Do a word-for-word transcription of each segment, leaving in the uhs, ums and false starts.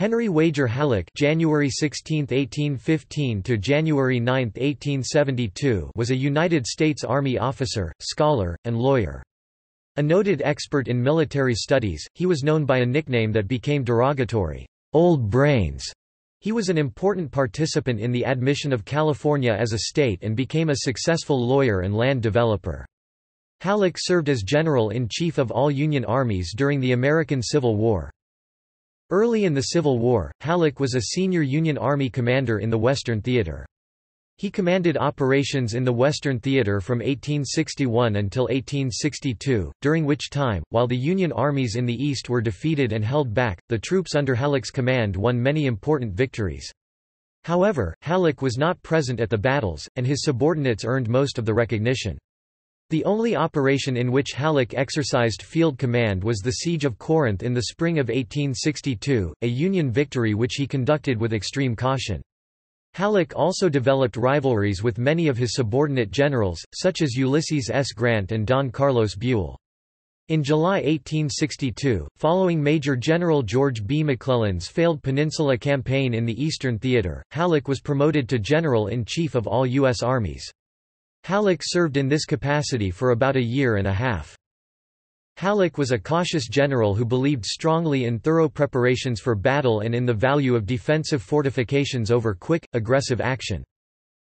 Henry Wager Halleck (January sixteenth, eighteen fifteen to January ninth, eighteen seventy-two) was a United States Army officer, scholar, and lawyer. A noted expert in military studies, he was known by a nickname that became derogatory, "Old Brains." He was an important participant in the admission of California as a state and became a successful lawyer and land developer. Halleck served as General-in-Chief of all Union armies during the American Civil War. Early in the Civil War, Halleck was a senior Union Army commander in the Western Theater. He commanded operations in the Western Theater from eighteen sixty-one until eighteen sixty-two, during which time, while the Union armies in the East were defeated and held back, the troops under Halleck's command won many important victories. However, Halleck was not present at the battles, and his subordinates earned most of the recognition. The only operation in which Halleck exercised field command was the Siege of Corinth in the spring of eighteen sixty-two, a Union victory which he conducted with extreme caution. Halleck also developed rivalries with many of his subordinate generals, such as Ulysses S. Grant and Don Carlos Buell. In July eighteen sixty-two, following Major General George B. McClellan's failed Peninsula Campaign in the Eastern Theater, Halleck was promoted to General-in-Chief of all U S armies. Halleck served in this capacity for about a year and a half. Halleck was a cautious general who believed strongly in thorough preparations for battle and in the value of defensive fortifications over quick, aggressive action.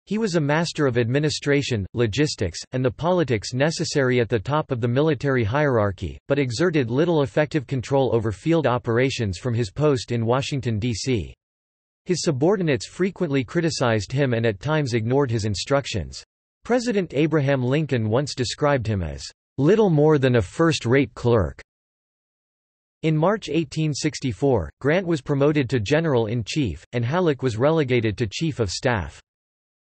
He was a master of administration, logistics, and the politics necessary at the top of the military hierarchy, but exerted little effective control over field operations from his post in Washington, D C His subordinates frequently criticized him and at times ignored his instructions. President Abraham Lincoln once described him as little more than a first-rate clerk. In March eighteen sixty-four, Grant was promoted to General-in-Chief, and Halleck was relegated to Chief of Staff.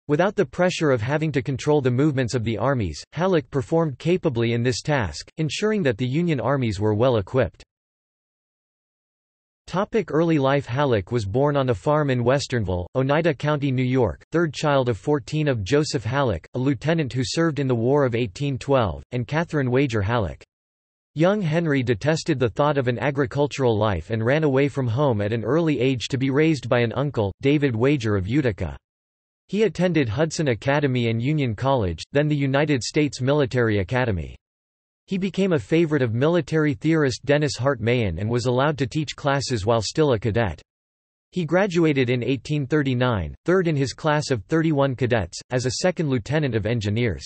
Without the pressure of having to control the movements of the armies, Halleck performed capably in this task, ensuring that the Union armies were well equipped. Early life. Halleck was born on a farm in Westernville, Oneida County, New York, third child of fourteen of Joseph Halleck, a lieutenant who served in the War of eighteen twelve, and Catherine Wager Halleck. Young Henry detested the thought of an agricultural life and ran away from home at an early age to be raised by an uncle, David Wager of Utica. He attended Hudson Academy and Union College, then the United States Military Academy. He became a favorite of military theorist Dennis Hart Mahon and was allowed to teach classes while still a cadet. He graduated in eighteen thirty-nine, third in his class of thirty-one cadets, as a second lieutenant of engineers.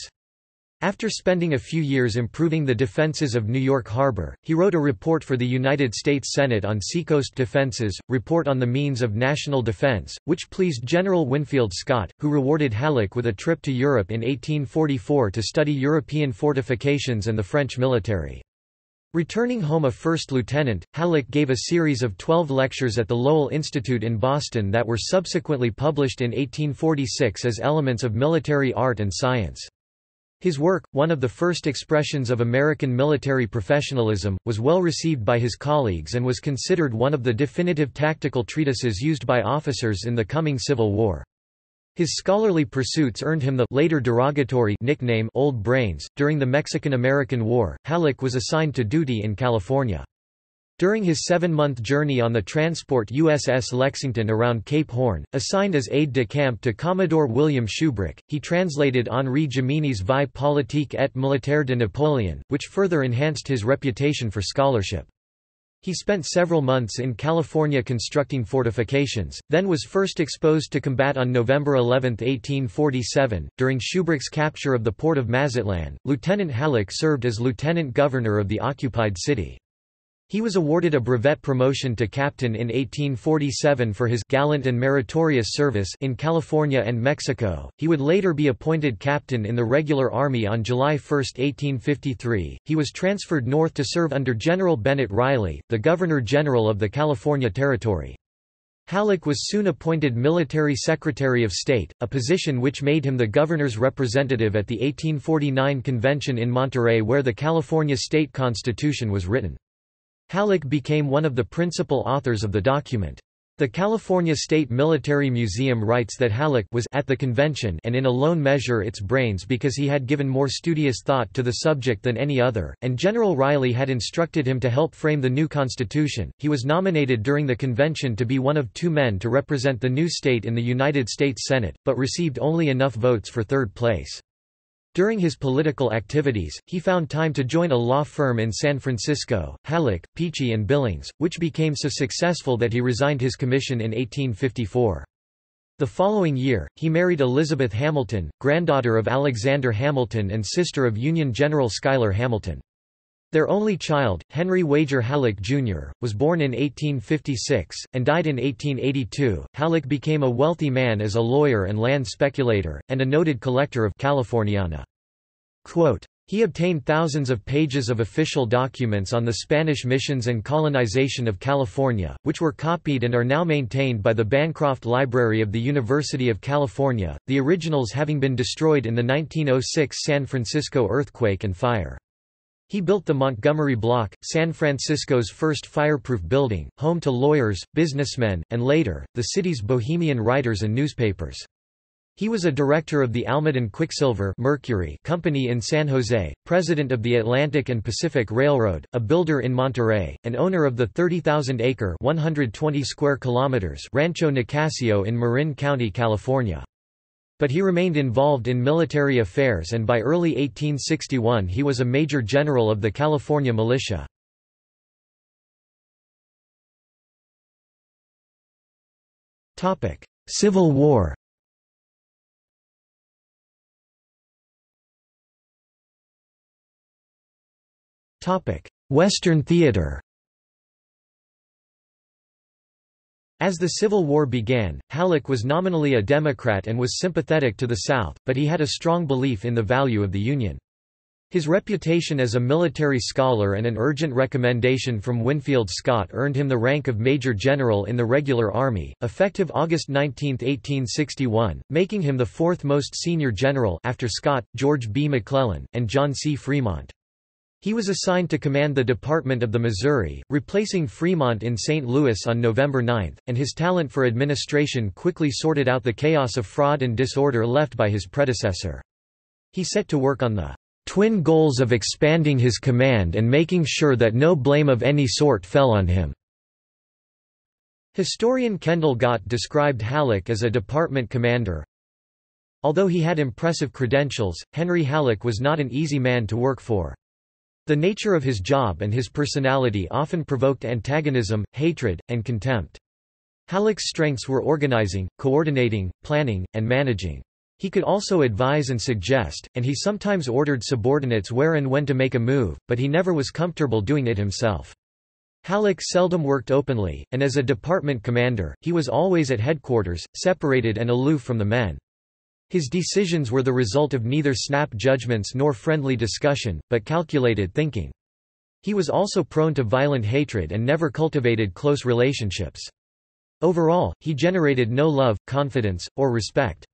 After spending a few years improving the defenses of New York Harbor, he wrote a report for the United States Senate on seacoast defenses, Report on the Means of National Defense, which pleased General Winfield Scott, who rewarded Halleck with a trip to Europe in eighteen forty-four to study European fortifications and the French military. Returning home a first lieutenant, Halleck gave a series of twelve lectures at the Lowell Institute in Boston that were subsequently published in eighteen forty-six as Elements of Military Art and Science. His work, one of the first expressions of American military professionalism, was well received by his colleagues and was considered one of the definitive tactical treatises used by officers in the coming Civil War. His scholarly pursuits earned him the later derogatory nickname Old Brains. During the Mexican-American War, Halleck was assigned to duty in California. During his seven-month journey on the transport U S S Lexington around Cape Horn, assigned as aide-de-camp to Commodore William Shubrick, he translated Henri Jomini's Vie politique et militaire de Napoleon, which further enhanced his reputation for scholarship. He spent several months in California constructing fortifications, then was first exposed to combat on November eleventh, eighteen forty-seven. During Shubrick's capture of the port of Mazatlan, Lieutenant Halleck served as lieutenant governor of the occupied city. He was awarded a brevet promotion to captain in eighteen forty-seven for his gallant and meritorious service in California and Mexico. He would later be appointed captain in the regular army on July first, eighteen fifty-three. He was transferred north to serve under General Bennett Riley, the Governor General of the California Territory. Halleck was soon appointed military secretary of state, a position which made him the governor's representative at the eighteen forty-nine convention in Monterey, where the California state constitution was written. Halleck became one of the principal authors of the document. The California State Military Museum writes that Halleck was at the convention and in a lone measure its brains because he had given more studious thought to the subject than any other, and General Riley had instructed him to help frame the new Constitution. He was nominated during the convention to be one of two men to represent the new state in the United States Senate, but received only enough votes for third place. During his political activities, he found time to join a law firm in San Francisco, Halleck, Peachy and Billings, which became so successful that he resigned his commission in eighteen fifty-four. The following year, he married Elizabeth Hamilton, granddaughter of Alexander Hamilton and sister of Union General Schuyler Hamilton. Their only child, Henry Wager Halleck, Junior, was born in eighteen fifty-six, and died in eighteen eighty-two. Halleck became a wealthy man as a lawyer and land speculator, and a noted collector of Californiana. Quote, he obtained thousands of pages of official documents on the Spanish missions and colonization of California, which were copied and are now maintained by the Bancroft Library of the University of California, the originals having been destroyed in the nineteen oh six San Francisco earthquake and fire. He built the Montgomery Block, San Francisco's first fireproof building, home to lawyers, businessmen, and later, the city's bohemian writers and newspapers. He was a director of the Almaden Quicksilver Mercury Company in San Jose, president of the Atlantic and Pacific Railroad, a builder in Monterey, and owner of the thirty thousand acre one hundred twenty square kilometers Rancho Nicasio in Marin County, California. But he remained involved in military affairs, and by early eighteen sixty-one he was a major general of the California militia. Civil War. Western Theater. As the Civil War began, Halleck was nominally a Democrat and was sympathetic to the South, but he had a strong belief in the value of the Union. His reputation as a military scholar and an urgent recommendation from Winfield Scott earned him the rank of Major General in the Regular Army, effective August nineteenth eighteen sixty-one, making him the fourth most senior general after Scott, George B. McClellan, and John C. Fremont. He was assigned to command the Department of the Missouri, replacing Fremont in Saint Louis on November ninth, and his talent for administration quickly sorted out the chaos of fraud and disorder left by his predecessor. He set to work on the twin goals of expanding his command and making sure that no blame of any sort fell on him. Historian Kendall Gott described Halleck as a department commander. Although he had impressive credentials, Henry Halleck was not an easy man to work for. The nature of his job and his personality often provoked antagonism, hatred, and contempt. Halleck's strengths were organizing, coordinating, planning, and managing. He could also advise and suggest, and he sometimes ordered subordinates where and when to make a move, but he never was comfortable doing it himself. Halleck seldom worked openly, and as a department commander, he was always at headquarters, separated and aloof from the men. His decisions were the result of neither snap judgments nor friendly discussion, but calculated thinking. He was also prone to violent hatred and never cultivated close relationships. Overall, he generated no love, confidence, or respect.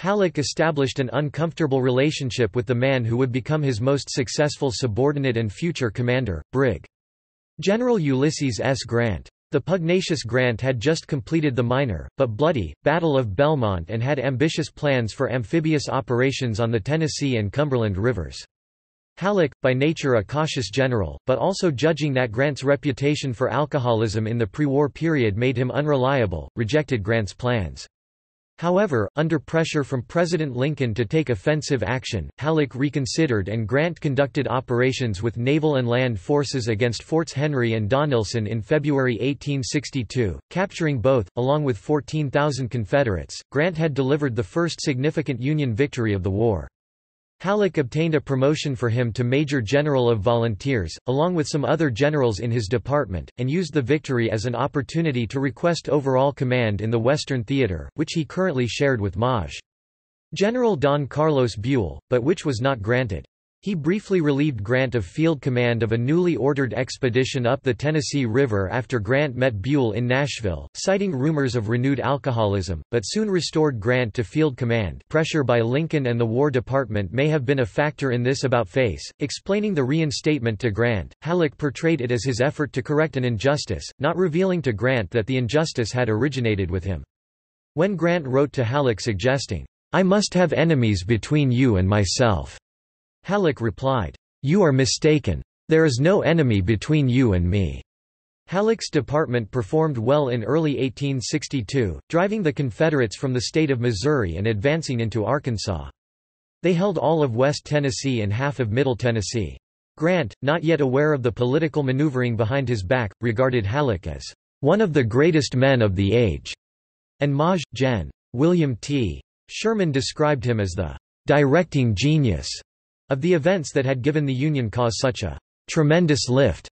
Halleck established an uncomfortable relationship with the man who would become his most successful subordinate and future commander, Brig. General Ulysses S. Grant. The pugnacious Grant had just completed the minor, but bloody, Battle of Belmont and had ambitious plans for amphibious operations on the Tennessee and Cumberland rivers. Halleck, by nature a cautious general, but also judging that Grant's reputation for alcoholism in the pre-war period made him unreliable, rejected Grant's plans. However, under pressure from President Lincoln to take offensive action, Halleck reconsidered and Grant conducted operations with naval and land forces against Forts Henry and Donelson in February eighteen sixty-two, capturing both, along with fourteen thousand Confederates. Grant had delivered the first significant Union victory of the war. Halleck obtained a promotion for him to Major General of Volunteers, along with some other generals in his department, and used the victory as an opportunity to request overall command in the Western Theater, which he currently shared with Major General Don Carlos Buell, but which was not granted. He briefly relieved Grant of field command of a newly ordered expedition up the Tennessee River after Grant met Buell in Nashville, citing rumors of renewed alcoholism, but soon restored Grant to field command. Pressure by Lincoln and the War Department may have been a factor in this about-face. Explaining the reinstatement to Grant, Halleck portrayed it as his effort to correct an injustice, not revealing to Grant that the injustice had originated with him. When Grant wrote to Halleck suggesting, "I must have enemies between you and myself," Halleck replied, "You are mistaken. There is no enemy between you and me." Halleck's department performed well in early eighteen sixty-two, driving the Confederates from the state of Missouri and advancing into Arkansas. They held all of West Tennessee and half of Middle Tennessee. Grant, not yet aware of the political maneuvering behind his back, regarded Halleck as one of the greatest men of the age, and Maj. Gen. William T. Sherman described him as the directing genius of the events that had given the Union cause such a tremendous lift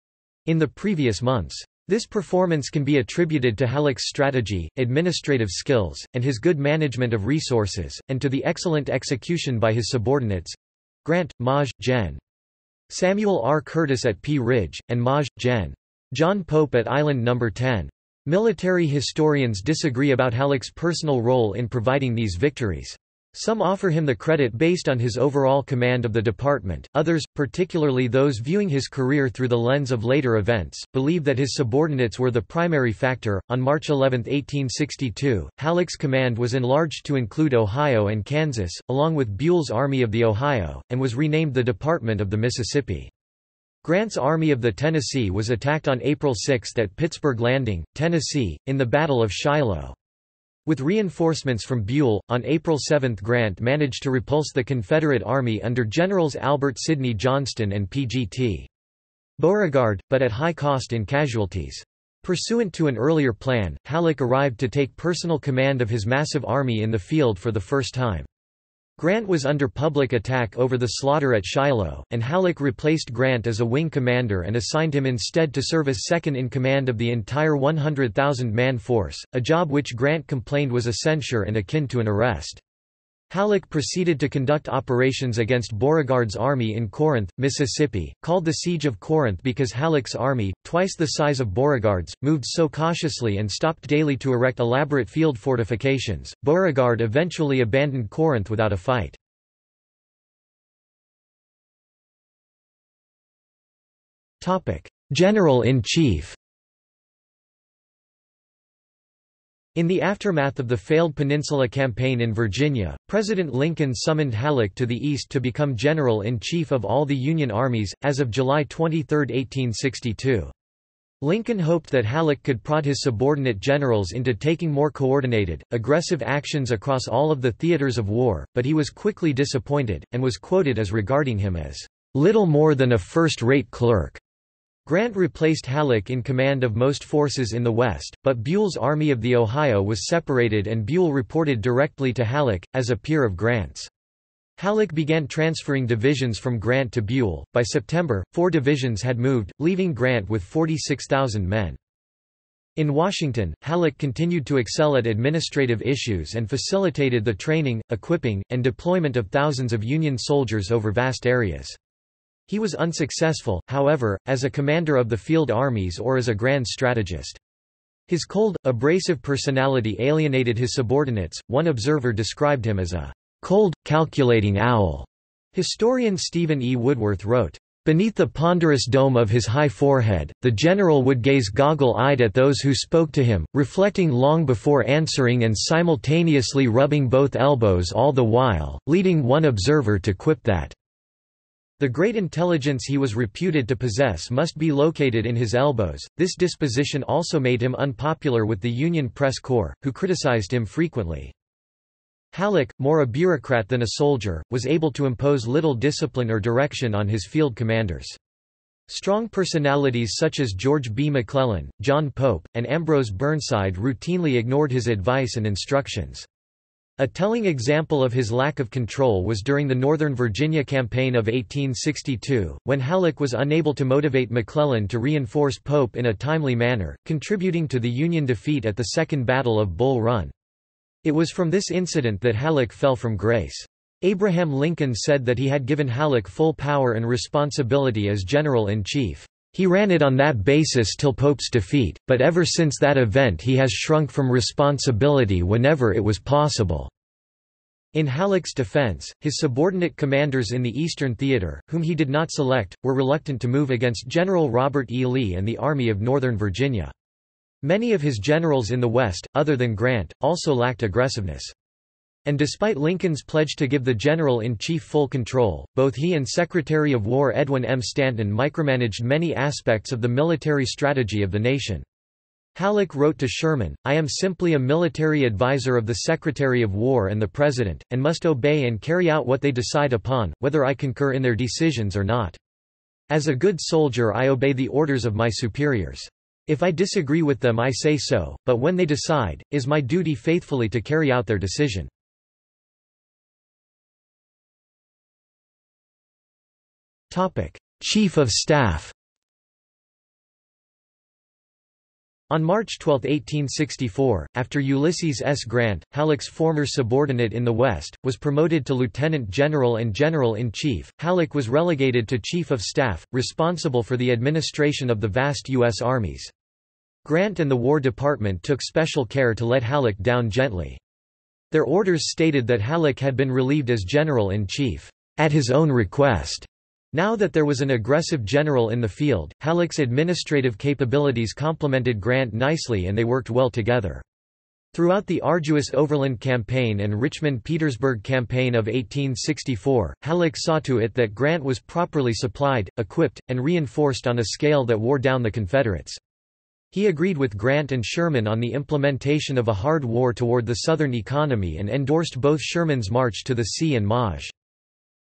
in the previous months. This performance can be attributed to Halleck's strategy, administrative skills, and his good management of resources, and to the excellent execution by his subordinates Grant, Maj. Gen. Samuel R. Curtis at Pea Ridge, and Maj. Gen. John Pope at Island Number ten. Military historians disagree about Halleck's personal role in providing these victories. Some offer him the credit based on his overall command of the department, others, particularly those viewing his career through the lens of later events, believe that his subordinates were the primary factor. On March eleventh, eighteen sixty-two, Halleck's command was enlarged to include Ohio and Kansas, along with Buell's Army of the Ohio, and was renamed the Department of the Mississippi. Grant's Army of the Tennessee was attacked on April sixth at Pittsburg Landing, Tennessee, in the Battle of Shiloh. With reinforcements from Buell, on April seventh Grant managed to repulse the Confederate Army under Generals Albert Sidney Johnston and P G T Beauregard, but at high cost in casualties. Pursuant to an earlier plan, Halleck arrived to take personal command of his massive army in the field for the first time. Grant was under public attack over the slaughter at Shiloh, and Halleck replaced Grant as a wing commander and assigned him instead to serve as second in command of the entire one hundred thousand man force, a job which Grant complained was a censure and akin to an arrest. Halleck proceeded to conduct operations against Beauregard's army in Corinth, Mississippi, called the Siege of Corinth because Halleck's army, twice the size of Beauregard's, moved so cautiously and stopped daily to erect elaborate field fortifications. Beauregard eventually abandoned Corinth without a fight. General-in-Chief. In the aftermath of the failed Peninsula Campaign in Virginia, President Lincoln summoned Halleck to the East to become General-in-Chief of all the Union armies, as of July twenty-third, eighteen sixty-two. Lincoln hoped that Halleck could prod his subordinate generals into taking more coordinated, aggressive actions across all of the theaters of war, but he was quickly disappointed, and was quoted as regarding him as, "little more than a first-rate clerk." Grant replaced Halleck in command of most forces in the West, but Buell's Army of the Ohio was separated and Buell reported directly to Halleck, as a peer of Grant's. Halleck began transferring divisions from Grant to Buell. By September, four divisions had moved, leaving Grant with forty-six thousand men. In Washington, Halleck continued to excel at administrative issues and facilitated the training, equipping, and deployment of thousands of Union soldiers over vast areas. He was unsuccessful, however, as a commander of the field armies or as a grand strategist. His cold, abrasive personality alienated his subordinates. One observer described him as a cold, calculating owl. Historian Stephen E. Woodworth wrote, "Beneath the ponderous dome of his high forehead, the general would gaze goggle-eyed at those who spoke to him, reflecting long before answering and simultaneously rubbing both elbows all the while," leading one observer to quip that the great intelligence he was reputed to possess must be located in his elbows. This disposition also made him unpopular with the Union press corps, who criticized him frequently. Halleck, more a bureaucrat than a soldier, was able to impose little discipline or direction on his field commanders. Strong personalities such as George B. McClellan, John Pope, and Ambrose Burnside routinely ignored his advice and instructions. A telling example of his lack of control was during the Northern Virginia Campaign of eighteen sixty-two, when Halleck was unable to motivate McClellan to reinforce Pope in a timely manner, contributing to the Union defeat at the Second Battle of Bull Run. It was from this incident that Halleck fell from grace. Abraham Lincoln said that he had given Halleck full power and responsibility as General-in-Chief. He ran it on that basis till Pope's defeat, but ever since that event he has shrunk from responsibility whenever it was possible. In Halleck's defense, his subordinate commanders in the Eastern Theater, whom he did not select, were reluctant to move against General Robert E. Lee and the Army of Northern Virginia. Many of his generals in the West, other than Grant, also lacked aggressiveness. And despite Lincoln's pledge to give the General-in-Chief full control, both he and Secretary of War Edwin M. Stanton micromanaged many aspects of the military strategy of the nation. Halleck wrote to Sherman, "I am simply a military advisor of the Secretary of War and the President, and must obey and carry out what they decide upon, whether I concur in their decisions or not. As a good soldier I obey the orders of my superiors. If I disagree with them I say so, but when they decide, it is my duty faithfully to carry out their decision." Chief of Staff. On March twelfth, eighteen sixty-four, after Ulysses S. Grant, Halleck's former subordinate in the West, was promoted to lieutenant general and general-in-chief, Halleck was relegated to chief of staff, responsible for the administration of the vast U S armies. Grant and the War Department took special care to let Halleck down gently. Their orders stated that Halleck had been relieved as general-in-chief, "at his own request." Now that there was an aggressive general in the field, Halleck's administrative capabilities complemented Grant nicely and they worked well together. Throughout the arduous Overland Campaign and Richmond-Petersburg Campaign of eighteen sixty-four, Halleck saw to it that Grant was properly supplied, equipped, and reinforced on a scale that wore down the Confederates. He agreed with Grant and Sherman on the implementation of a hard war toward the Southern economy and endorsed both Sherman's march to the sea and Maj.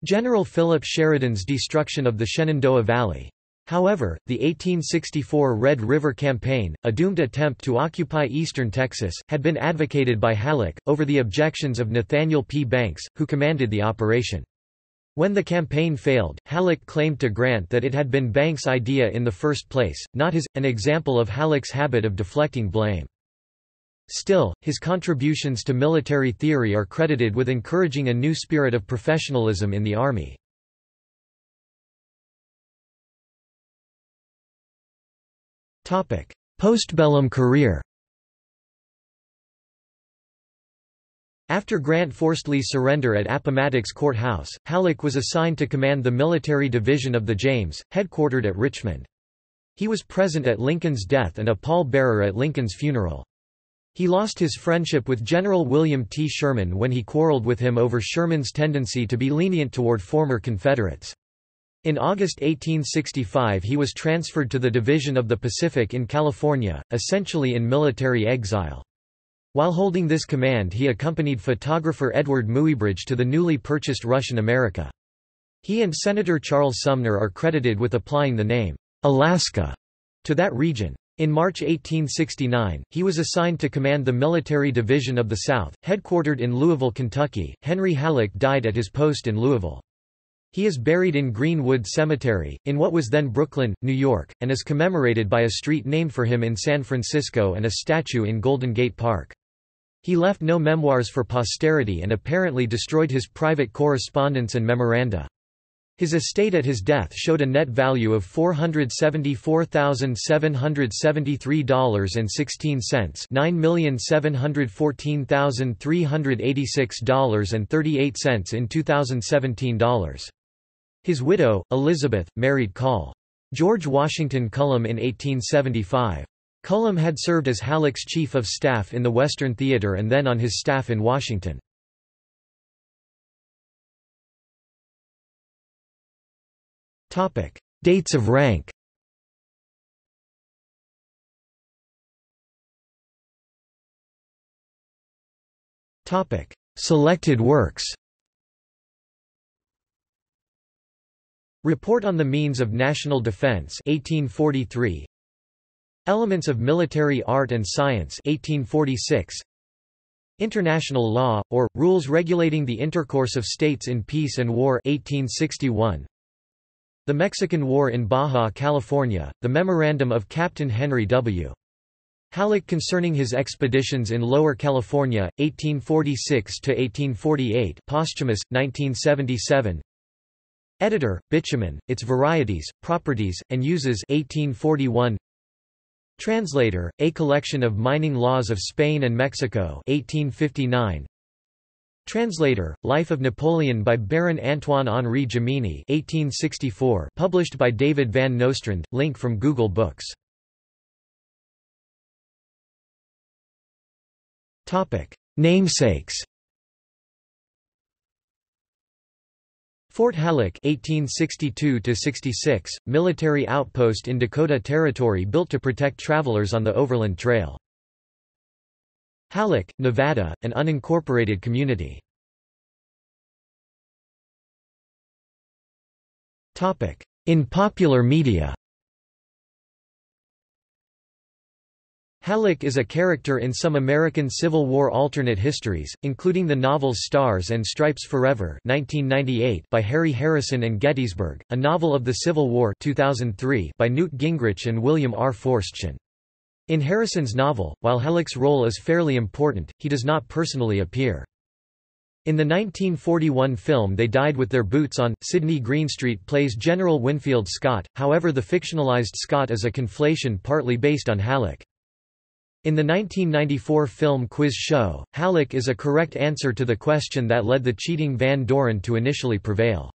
General Philip Sheridan's destruction of the Shenandoah Valley. However, the eighteen sixty-four Red River Campaign, a doomed attempt to occupy eastern Texas, had been advocated by Halleck, over the objections of Nathaniel P. Banks, who commanded the operation. When the campaign failed, Halleck claimed to Grant that it had been Banks' idea in the first place, not his, an example of Halleck's habit of deflecting blame. Still, his contributions to military theory are credited with encouraging a new spirit of professionalism in the Army. Postbellum career. After Grant forced Lee's surrender at Appomattox Court House, Halleck was assigned to command the military division of the James, headquartered at Richmond. He was present at Lincoln's death and a pallbearer at Lincoln's funeral. He lost his friendship with General William T. Sherman when he quarreled with him over Sherman's tendency to be lenient toward former Confederates. In August eighteen sixty-five he was transferred to the Division of the Pacific in California, essentially in military exile. While holding this command he accompanied photographer Edward Muybridge to the newly purchased Russian America. He and Senator Charles Sumner are credited with applying the name, Alaska, to that region. In March eighteen sixty-nine, he was assigned to command the Military Division of the South, headquartered in Louisville, Kentucky. Henry Halleck died at his post in Louisville. He is buried in Greenwood Cemetery, in what was then Brooklyn, New York, and is commemorated by a street named for him in San Francisco and a statue in Golden Gate Park. He left no memoirs for posterity and apparently destroyed his private correspondence and memoranda. His estate at his death showed a net value of four hundred seventy-four thousand seven hundred seventy-three dollars and sixteen cents, nine million seven hundred fourteen thousand three hundred eighty-six dollars and thirty-eight cents in two thousand seventeen dollars. His widow, Elizabeth, married Col. George Washington Cullum in eighteen seventy-five. Cullum had served as Halleck's chief of staff in the Western Theater and then on his staff in Washington. Topic: Dates of rank. Topic: Selected works. Report on the Means of National Defense, eighteen forty-three. Elements of Military Art and Science, eighteen forty-six. International Law or Rules Regulating the Intercourse of States in Peace and War, eighteen sixty-one. The Mexican War in Baja California, the Memorandum of Captain Henry W. Halleck concerning his expeditions in Lower California, eighteen forty-six to eighteen forty-eight, posthumous, nineteen seventy-seven. Editor, Bitumen, Its Varieties, Properties, and Uses, eighteen forty-one. Translator, A Collection of Mining Laws of Spain and Mexico, eighteen fifty-nine. Translator, Life of Napoleon by Baron Antoine Henri Jomini, eighteen sixty-four, published by David Van Nostrand, link from Google Books. Namesakes. Fort Halleck eighteen sixty-two to sixty-six, military outpost in Dakota Territory built to protect travelers on the Overland Trail. Halleck, Nevada, an unincorporated community. In popular media. Halleck is a character in some American Civil War alternate histories, including the novels Stars and Stripes Forever nineteen ninety-eight by Harry Harrison and Gettysburg, a novel of the Civil War two thousand three by Newt Gingrich and William R. Forstchen. In Harrison's novel, while Halleck's role is fairly important, he does not personally appear. In the nineteen forty-one film They Died With Their Boots On, Sidney Greenstreet plays General Winfield Scott, however the fictionalized Scott is a conflation partly based on Halleck. In the nineteen ninety-four film Quiz Show, Halleck is a correct answer to the question that led the cheating Van Doren to initially prevail.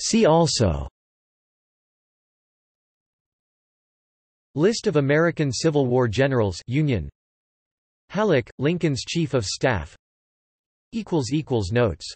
See also: List of American Civil War generals, Union, Halleck, Lincoln's Chief of Staff. Notes.